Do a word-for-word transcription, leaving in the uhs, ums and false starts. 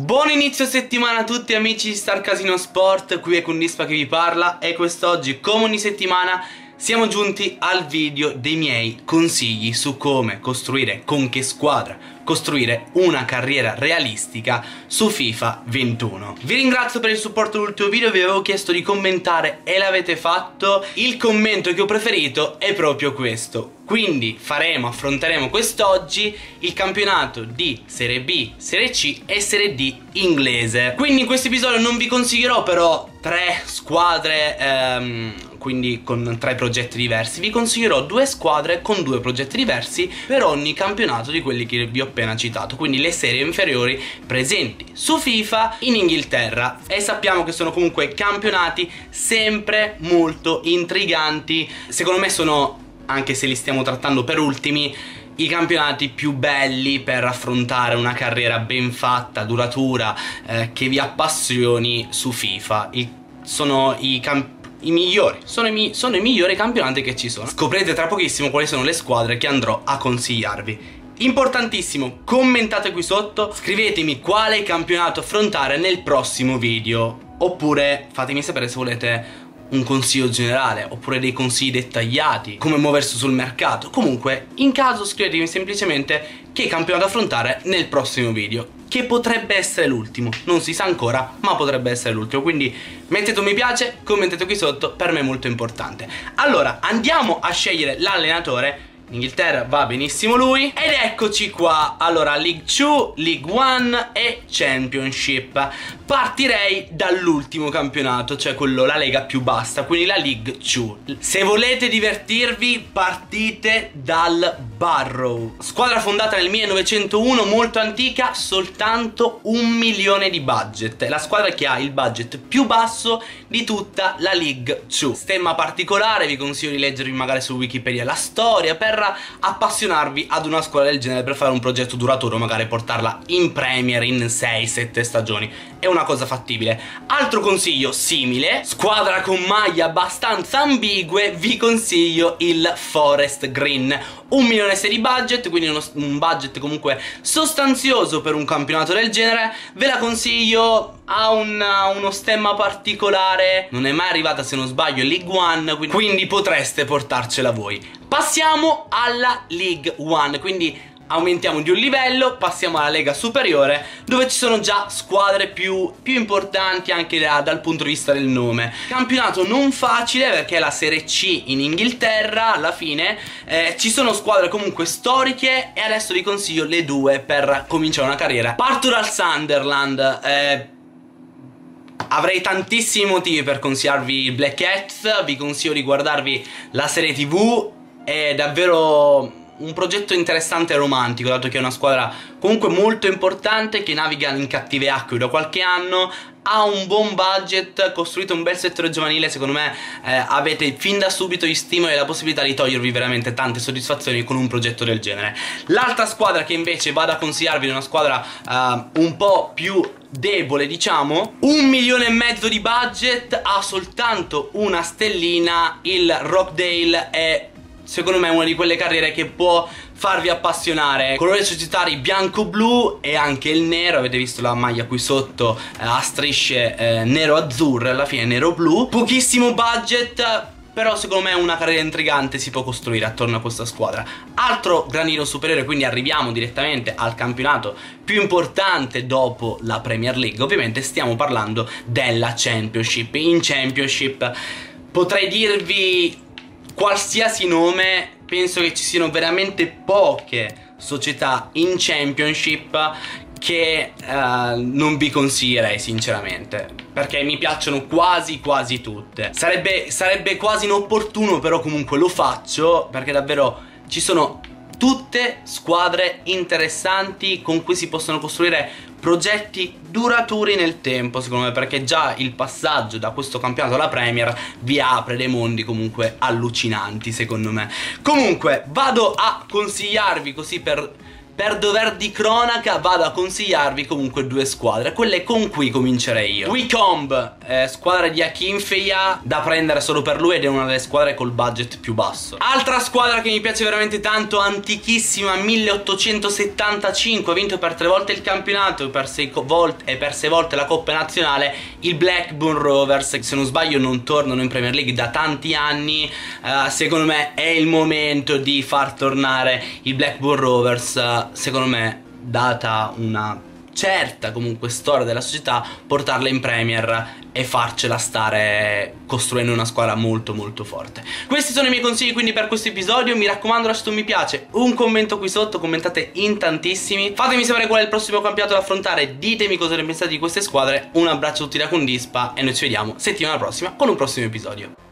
Buon inizio settimana a tutti amici di Star Casino Sport, qui è Kundispa che vi parla e quest'oggi, come ogni settimana, siamo giunti al video dei miei consigli su come costruire, con che squadra costruire una carriera realistica su FIFA ventuno. Vi ringrazio per il supporto dell'ultimo video, vi avevo chiesto di commentare e l'avete fatto. Il commento che ho preferito è proprio questo. Quindi faremo, affronteremo quest'oggi il campionato di Serie B, Serie C e Serie D inglese. Quindi in questo episodio non vi consiglierò però tre squadre, ehm, quindi con tre progetti diversi. Vi consiglierò due squadre con due progetti diversi per ogni campionato di quelli che vi ho appena citato. Quindi le serie inferiori presenti su FIFA in Inghilterra. E sappiamo che sono comunque campionati sempre molto intriganti. Secondo me sono, anche se li stiamo trattando per ultimi, i campionati più belli per affrontare una carriera ben fatta, duratura, eh, che vi appassioni su FIFA. I, sono i campionati I migliori, sono i, mi sono i migliori campionati che ci sono. Scoprirete tra pochissimo quali sono le squadre che andrò a consigliarvi. Importantissimo, commentate qui sotto, scrivetemi quale campionato affrontare nel prossimo video. Oppure fatemi sapere se volete un consiglio generale, oppure dei consigli dettagliati, come muoversi sul mercato. Comunque, in caso scrivetemi semplicemente che campionato affrontare nel prossimo video, che potrebbe essere l'ultimo, non si sa ancora, ma potrebbe essere l'ultimo. Quindi mettete un mi piace, commentate qui sotto, per me è molto importante. Allora, andiamo a scegliere l'allenatore. In Inghilterra va benissimo lui. Ed eccoci qua. Allora, League due, League uno e Championship. Partirei dall'ultimo campionato, cioè quello, la lega più bassa, quindi la League due. Se volete divertirvi, partite dal Barrow. Squadra fondata nel millenovecentouno, molto antica, soltanto un milione di budget. È la squadra che ha il budget più basso di tutta la League due. Stemma particolare, vi consiglio di leggervi magari su Wikipedia la storia per appassionarvi ad una squadra del genere, per fare un progetto duraturo, magari portarla in Premier in sei sette stagioni. È una cosa fattibile. Altro consiglio simile, squadra con maglie abbastanza ambigue, vi consiglio il Forest Green. Un milione e sei di budget, quindi uno, un budget comunque sostanzioso per un campionato del genere. Ve la consiglio. Ha una, uno stemma particolare, non è mai arrivata, se non sbaglio, League uno, quindi, quindi potreste portarcela voi. Passiamo alla League uno, quindi aumentiamo di un livello, passiamo alla lega superiore, dove ci sono già squadre più, più importanti anche da, dal punto di vista del nome. Campionato non facile perché è la Serie C in Inghilterra, alla fine eh, ci sono squadre comunque storiche e adesso vi consiglio le due per cominciare una carriera. Parto dal Sunderland. eh, Avrei tantissimi motivi per consigliarvi il Black Cat, vi consiglio di guardarvi la serie tivù, è davvero un progetto interessante e romantico, dato che è una squadra comunque molto importante che naviga in cattive acque da qualche anno, ha un buon budget, costruite un bel settore giovanile, secondo me eh, avete fin da subito gli stimoli e la possibilità di togliervi veramente tante soddisfazioni con un progetto del genere. L'altra squadra che invece vado a consigliarvi è una squadra eh, un po' più debole, diciamo, un milione e mezzo di budget, ha soltanto una stellina, il Rockdale. È secondo me è una di quelle carriere che può farvi appassionare. Colori societari bianco-blu e anche il nero. Avete visto la maglia qui sotto eh, a strisce eh, nero-azzurre, alla fine nero-blu. Pochissimo budget, però secondo me una carriera intrigante si può costruire attorno a questa squadra. Altro gradino superiore, quindi arriviamo direttamente al campionato più importante dopo la Premier League. Ovviamente stiamo parlando della Championship. In Championship potrei dirvi qualsiasi nome, penso che ci siano veramente poche società in Championship che eh, non vi consiglierei sinceramente, perché mi piacciono quasi quasi tutte. Sarebbe, sarebbe quasi inopportuno, però comunque lo faccio perché davvero ci sono tutte squadre interessanti con cui si possono costruire progetti duraturi nel tempo, secondo me, perché già il passaggio da questo campionato alla Premier vi apre dei mondi comunque allucinanti, secondo me. Comunque vado a consigliarvi così per, per dover di cronaca vado a consigliarvi comunque due squadre, quelle con cui comincerei io. Wicomb, eh, squadra di Akinfea, da prendere solo per lui ed è una delle squadre col budget più basso. Altra squadra che mi piace veramente tanto, antichissima, milleottocentosettantacinque, ha vinto per tre volte il campionato per sei volte, e per sei volte la Coppa Nazionale, il Blackburn Rovers. Se non sbaglio non tornano in Premier League da tanti anni, uh, secondo me è il momento di far tornare il Blackburn Rovers, uh, secondo me data una certa comunque storia della società, portarla in Premier e farcela stare costruendo una squadra molto molto forte. Questi sono i miei consigli quindi per questo episodio. Mi raccomando, lasciate un mi piace, un commento qui sotto, commentate in tantissimi, fatemi sapere qual è il prossimo campionato da affrontare, ditemi cosa ne pensate di queste squadre. Un abbraccio a tutti da Kundispa e noi ci vediamo settimana prossima con un prossimo episodio.